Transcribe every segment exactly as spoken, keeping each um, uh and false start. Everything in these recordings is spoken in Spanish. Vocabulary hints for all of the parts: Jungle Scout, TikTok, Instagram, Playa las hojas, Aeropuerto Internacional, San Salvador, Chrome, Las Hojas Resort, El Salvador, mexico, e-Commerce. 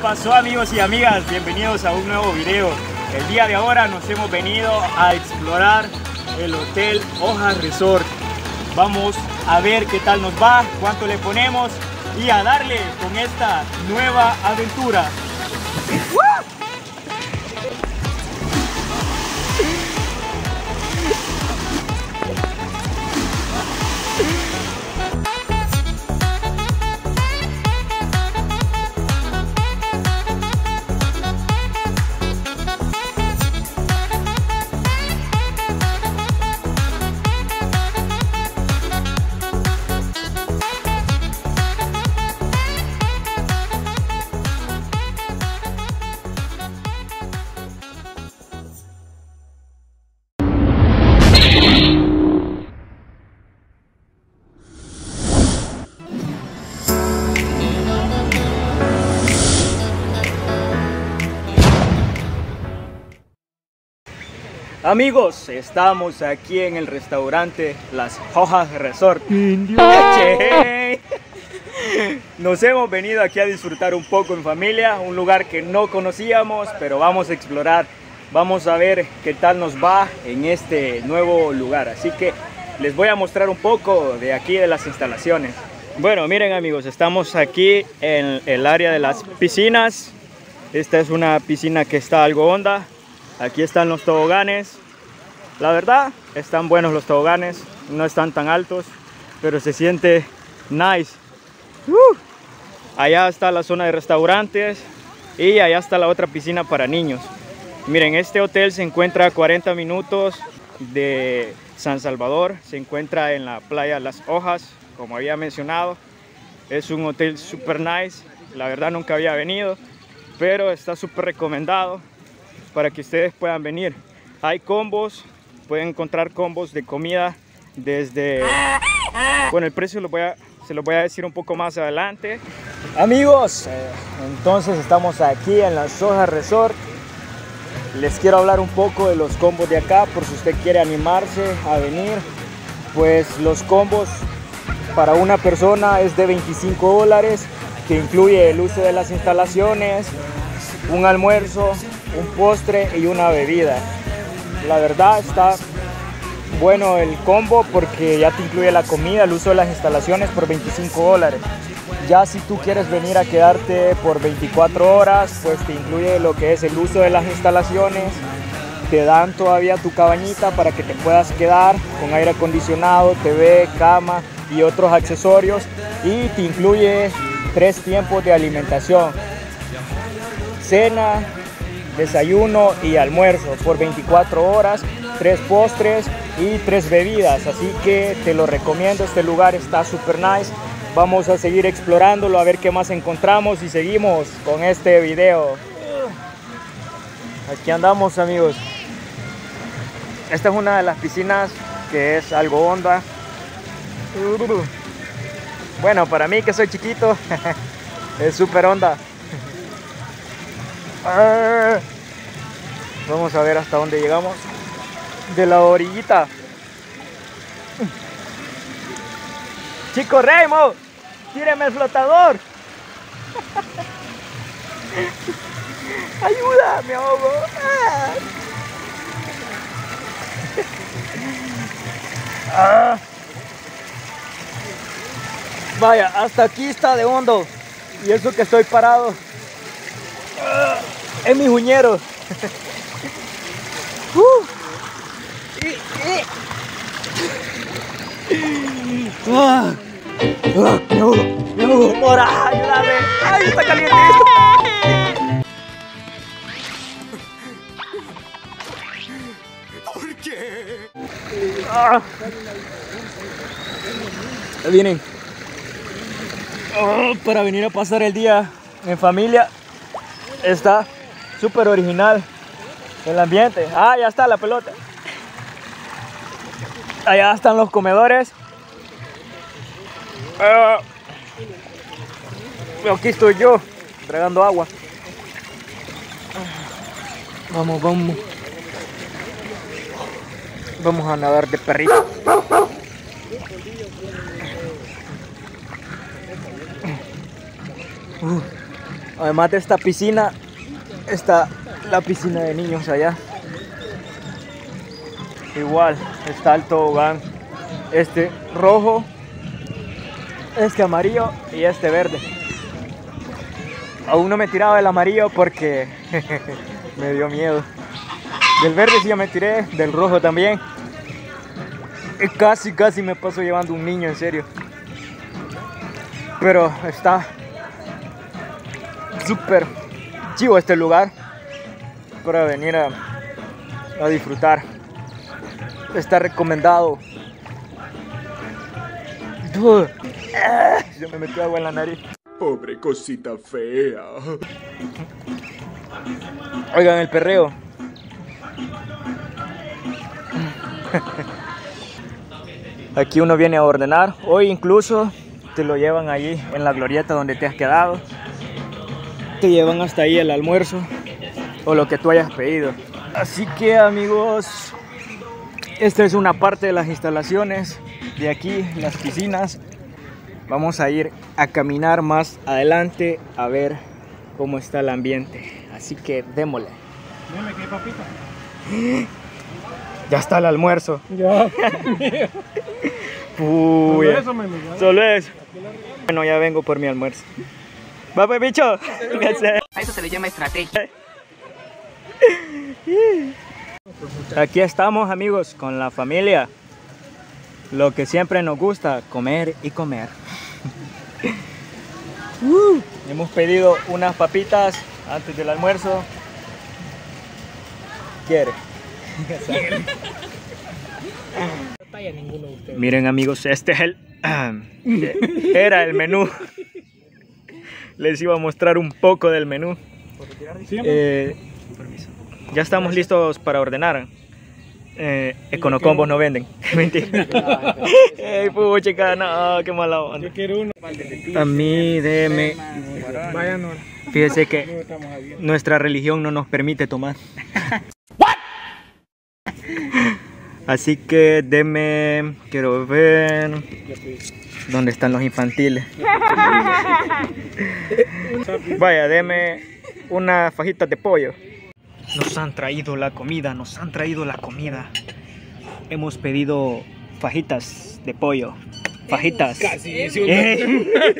pasó, amigos y amigas? Bienvenidos a un nuevo video. El día de ahora nos hemos venido a explorar el Hotel Hojas Resort. Vamos a ver qué tal nos va, cuánto le ponemos y a darle con esta nueva aventura. Amigos, estamos aquí en el restaurante Las Hojas Resort. Nos hemos venido aquí a disfrutar un poco en familia, un lugar que no conocíamos, pero vamos a explorar, vamos a ver qué tal nos va en este nuevo lugar. Así que les voy a mostrar un poco de aquí de las instalaciones. Bueno, miren amigos, estamos aquí en el área de las piscinas. Esta es una piscina que está algo honda. Aquí están los toboganes. La verdad, están buenos los toboganes. No están tan altos, pero se siente nice. Uh. Allá está la zona de restaurantes y allá está la otra piscina para niños. Miren, este hotel se encuentra a cuarenta minutos de San Salvador. Se encuentra en la playa Las Hojas, como había mencionado. Es un hotel super nice. La verdad, nunca había venido, pero está súper recomendado para que ustedes puedan venir. Hay combos, pueden encontrar combos de comida desde... Bueno, el precio lo voy a, se los voy a decir un poco más adelante. Amigos, eh, entonces estamos aquí en Las Hojas Resort. Les quiero hablar un poco de los combos de acá, por si usted quiere animarse a venir. Pues los combos para una persona es de veinticinco dólares, que incluye el uso de las instalaciones, un almuerzo, un postre y una bebida. La verdad está bueno el combo porque ya te incluye la comida, el uso de las instalaciones por veinticinco dólares. Ya si tú quieres venir a quedarte por veinticuatro horas, pues te incluye lo que es el uso de las instalaciones. Te dan todavía tu cabañita para que te puedas quedar con aire acondicionado, T V, cama y otros accesorios. Y te incluye tres tiempos de alimentación. Cena, desayuno y almuerzo por veinticuatro horas, tres postres y tres bebidas. Así que te lo recomiendo, este lugar está super nice. Vamos a seguir explorándolo a ver qué más encontramos y seguimos con este video. Aquí andamos, amigos. Esta es una de las piscinas que es algo honda. Bueno, para mí que soy chiquito es super honda. Vamos a ver hasta dónde llegamos de la orillita. Chico Raymond, tíreme el flotador. Ayuda, me ahogo. Ah. Vaya, hasta aquí está de hondo. Y eso que estoy parado. Es mi juñero. uh. ah. Ah, me ahogo, me ahogo. Mora, ayúdame. Ay, está caliente esto. ¿Por qué? Ah. Vienen oh, para venir a pasar el día en familia. Está súper original el ambiente. Ah, ya está la pelota. Allá están los comedores. Uh, aquí estoy yo, tragando agua. Vamos, vamos. Vamos a nadar de perrito. Uh. Además de esta piscina, está la piscina de niños allá. Igual está el tobogán, este rojo, este amarillo y este verde. Aún no me he tirado del amarillo porque me dio miedo. Del verde sí ya me tiré, del rojo también. Casi, casi me paso llevando un niño, en serio. Pero está súper chivo este lugar para venir a, a disfrutar. Está recomendado. Yo me metí agua en la nariz. Pobre cosita fea. Oigan el perreo. Aquí uno viene a ordenar. Hoy incluso te lo llevan allí en la glorieta donde te has quedado. Te llevan hasta ahí el almuerzo o lo que tú hayas pedido. Así que, amigos, esta es una parte de las instalaciones de aquí, las piscinas. Vamos a ir a caminar más adelante a ver cómo está el ambiente. Así que démosle. Dime que hay papita. Ya está el almuerzo. Ya. Uy, solo eso, mami, ya. Solo eso. Bueno, ya vengo por mi almuerzo. Va, pues, bicho. A eso se le llama estrategia. Aquí estamos, amigos, con la familia. Lo que siempre nos gusta, comer y comer. uh, hemos pedido unas papitas antes del almuerzo. ¿Quiere? Miren, amigos, este es el era el menú. Les iba a mostrar un poco del menú. eh, Ya estamos listos para ordenar. eh, Econocombos no venden. Mentira. Ey, pucha, no, qué mala onda. A mí, déme. Fíjese que nuestra religión no nos permite tomar. Así que deme, quiero ver dónde están los infantiles. Vaya, deme unas fajitas de pollo. Nos han traído la comida, nos han traído la comida. Hemos pedido fajitas de pollo. Fajitas. Casi. ¿Eh?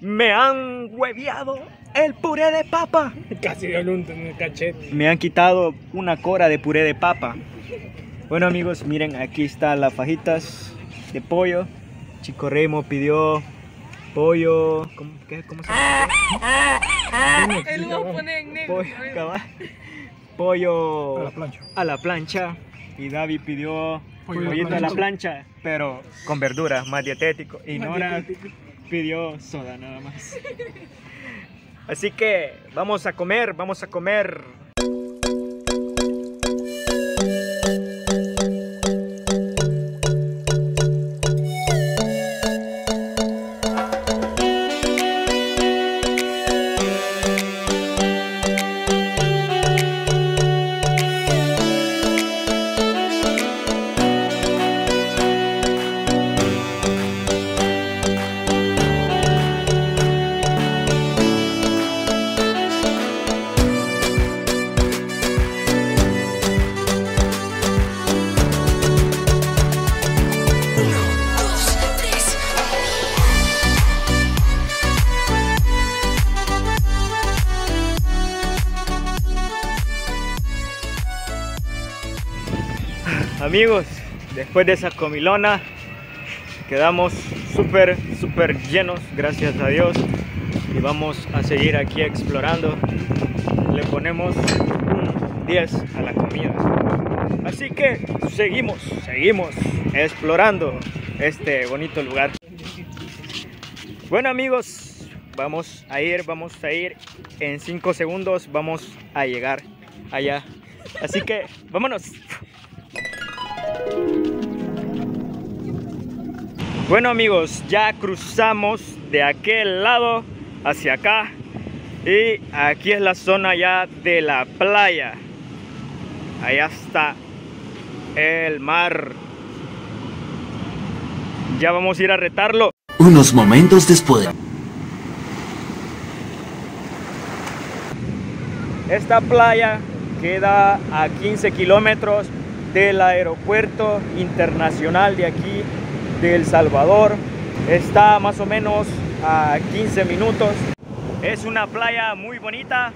Me han hueviado el puré de papa. Casi de un cachete. Me han quitado una cora de puré de papa. Bueno, amigos, miren, aquí están las fajitas de pollo. Chico Remo pidió pollo. ¿Cómo, qué, cómo se llama? Él lo pone en negro. Pollo a la plancha. A la plancha. Y David pidió pollito a la plancha, pero con verduras, más dietético. Y Nora pidió soda nada más. Así que vamos a comer, vamos a comer. Amigos, después de esa comilona quedamos súper, súper llenos, gracias a Dios. Y vamos a seguir aquí explorando. Le ponemos un diez a la comida. Así que seguimos, seguimos explorando este bonito lugar. Bueno, amigos, vamos a ir, vamos a ir. En cinco segundos vamos a llegar allá. Así que vámonos. Bueno, amigos, ya cruzamos de aquel lado hacia acá y aquí es la zona ya de la playa. Allá está el mar. Ya vamos a ir a retarlo. Unos momentos después. Esta playa queda a quince kilómetros del Aeropuerto Internacional de aquí de El Salvador. Está más o menos a quince minutos. Es una playa muy bonita,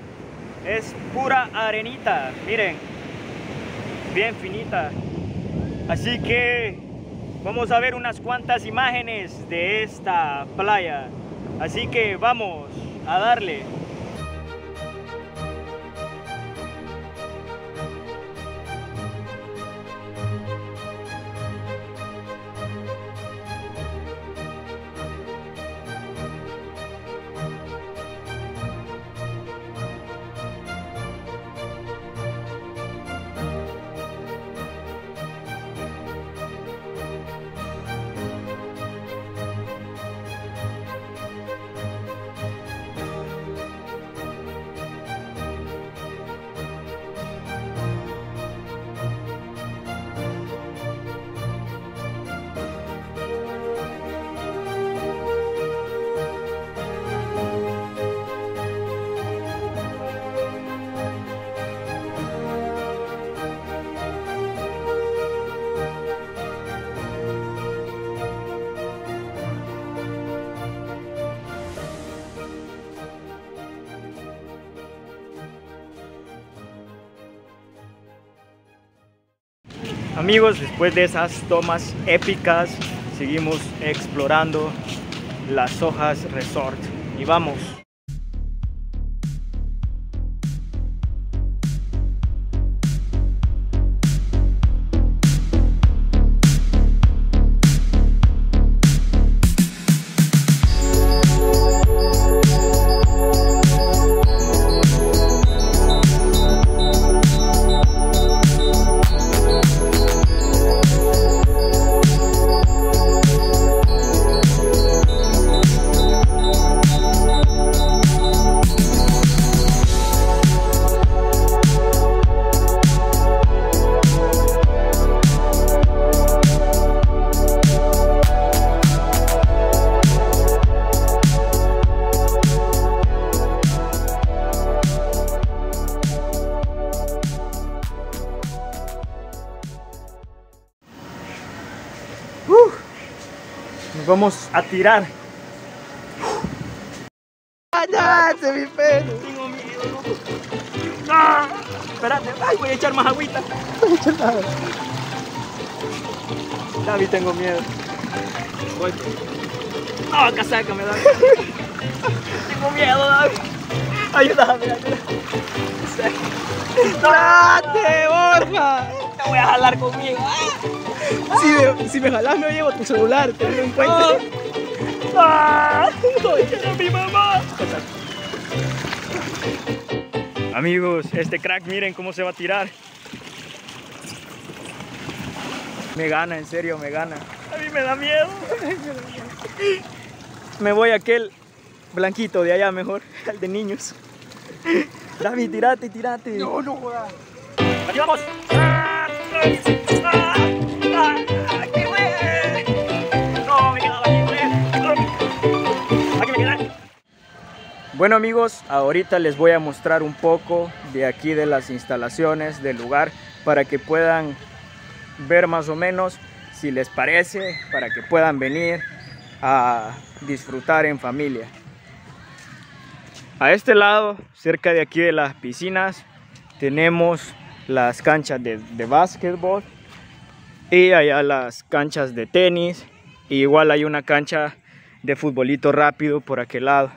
es pura arenita, miren, bien finita. Así que vamos a ver unas cuantas imágenes de esta playa. Así que vamos a darle. Amigos, después de esas tomas épicas, seguimos explorando Las Hojas Resort y vamos. Nos vamos a tirar. ¡Ay, ya! ¡Se me pelo! Tengo miedo. ¡Ah! Espérate, ay, voy a echar más agüita. No voy a echar nada. David, tengo miedo. Voy. ¡Ah, oh, casaca me da! Tengo miedo, David. Ayúdame, ayúdame. ¡Date, Borja! Te voy a jalar conmigo. Si me, si me jalás me llevo tu celular, tenlo en cuenta. ¡Ah! ¡No, mi mamá! Amigos, este crack, miren cómo se va a tirar. Me gana, en serio, me gana. A mí me da miedo. Me voy a aquel blanquito de allá mejor, al de niños. David, tirate, tirate. No, no, joda. ¡Aquí vamos! ¡Ah! ¡Ah! ¡Aquí voy! ¡No, me quedaba aquí! ¡Aquí me quedé! Bueno amigos, ahorita les voy a mostrar un poco de aquí de las instalaciones del lugar para que puedan ver más o menos si les parece, para que puedan venir a disfrutar en familia. A este lado, cerca de aquí de las piscinas, tenemos las canchas de, de básquetbol. Y allá las canchas de tenis. Y igual hay una cancha de futbolito rápido por aquel lado.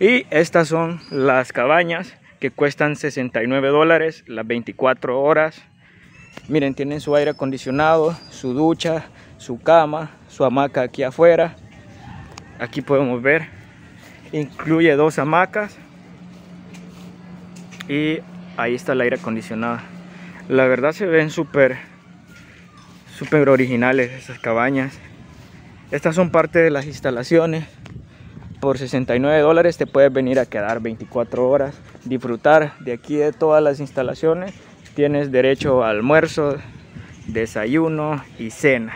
Y estas son las cabañas que cuestan sesenta y nueve dólares las veinticuatro horas. Miren, tienen su aire acondicionado, su ducha, su cama, su hamaca aquí afuera. Aquí podemos ver, incluye dos hamacas. Y ahí está el aire acondicionado. La verdad se ven súper... súper originales esas cabañas. Estas son parte de las instalaciones. Por sesenta y nueve dólares te puedes venir a quedar veinticuatro horas, disfrutar de aquí de todas las instalaciones. Tienes derecho a almuerzo, desayuno y cena.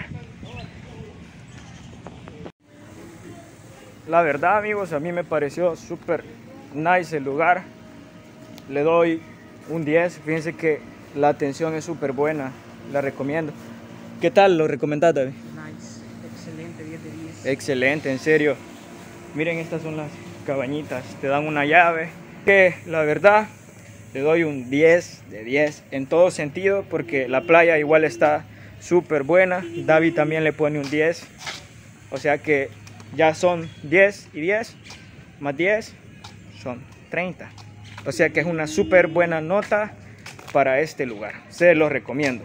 La verdad amigos, a mí me pareció súper nice el lugar. le doy un diez. Fíjense que la atención es súper buena, la recomiendo. ¿Qué tal lo recomendás, David? Nice, excelente, diez de diez. Excelente, en serio. Miren, estas son las cabañitas, te dan una llave. Que la verdad, le doy un diez de diez en todo sentido, porque la playa igual está súper buena. David también le pone un diez. O sea que ya son diez y diez, más diez son treinta. O sea que es una súper buena nota para este lugar. Se los recomiendo.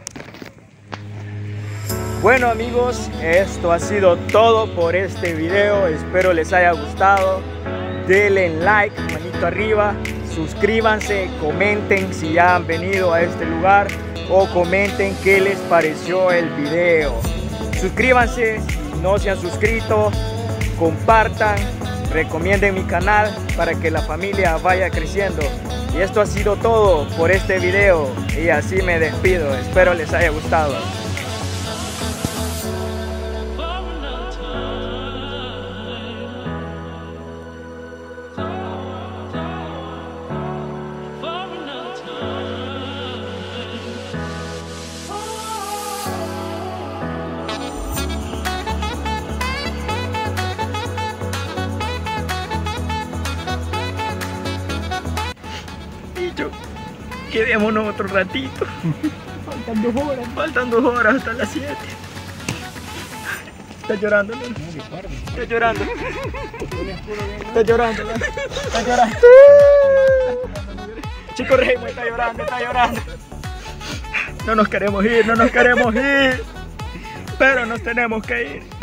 Bueno amigos, esto ha sido todo por este video. Espero les haya gustado. Denle like, manito arriba. Suscríbanse, comenten si ya han venido a este lugar o comenten qué les pareció el video. Suscríbanse si no se han suscrito. Compartan, recomienden mi canal para que la familia vaya creciendo. Y esto ha sido todo por este video y así me despido. Espero les haya gustado. Quedémonos otro ratito. Faltan dos horas. Faltan dos horas hasta las siete. Está llorando, ¿no? Está llorando. Está llorando, ¿no? Está llorando. Chico Rey está llorando, está llorando. No nos queremos ir, no nos queremos ir. Pero nos tenemos que ir.